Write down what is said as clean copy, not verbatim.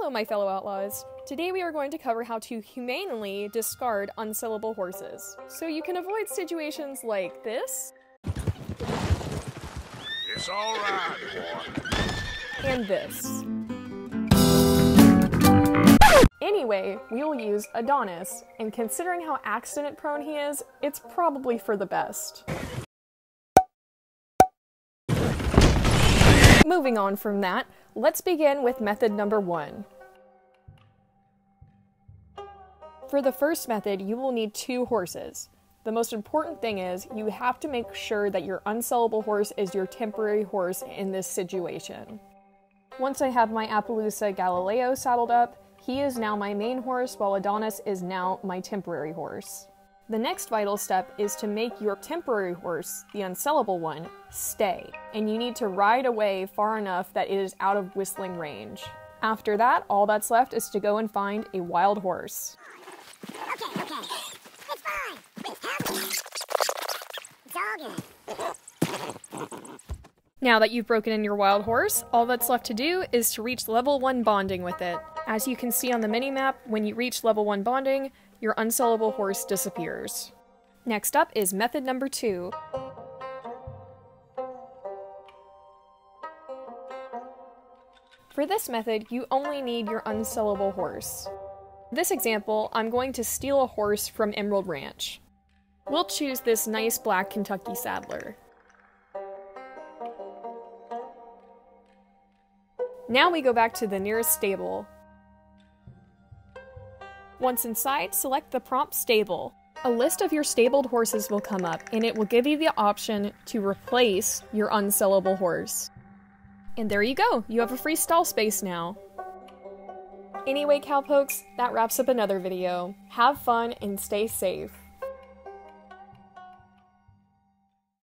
Hello, my fellow outlaws. Today we are going to cover how to humanely discard unsellable horses, so you can avoid situations like this. It's all right, boy. And this. Anyway, we will use Adonis, and considering how accident-prone he is, it's probably for the best. Moving on from that, let's begin with method number 1. For the first method, you will need 2 horses. The most important thing is you have to make sure that your unsellable horse is your temporary horse in this situation. Once I have my Appaloosa Galileo saddled up, he is now my main horse while Adonis is now my temporary horse. The next vital step is to make your temporary horse, the unsellable one, stay, and you need to ride away far enough that it is out of whistling range. After that, all that's left is to go and find a wild horse. Okay, it's fine, it's all good. Now that you've broken in your wild horse, all that's left to do is to reach level 1 bonding with it. As you can see on the minimap, when you reach level 1 bonding, your unsellable horse disappears. Next up is method number 2. For this method, you only need your unsellable horse. In this example, I'm going to steal a horse from Emerald Ranch. We'll choose this nice black Kentucky Saddler. Now we go back to the nearest stable. Once inside, select the prompt stable. A list of your stabled horses will come up, and it will give you the option to replace your unsellable horse. And there you go, you have a free stall space now. Anyway, cowpokes, that wraps up another video. Have fun and stay safe.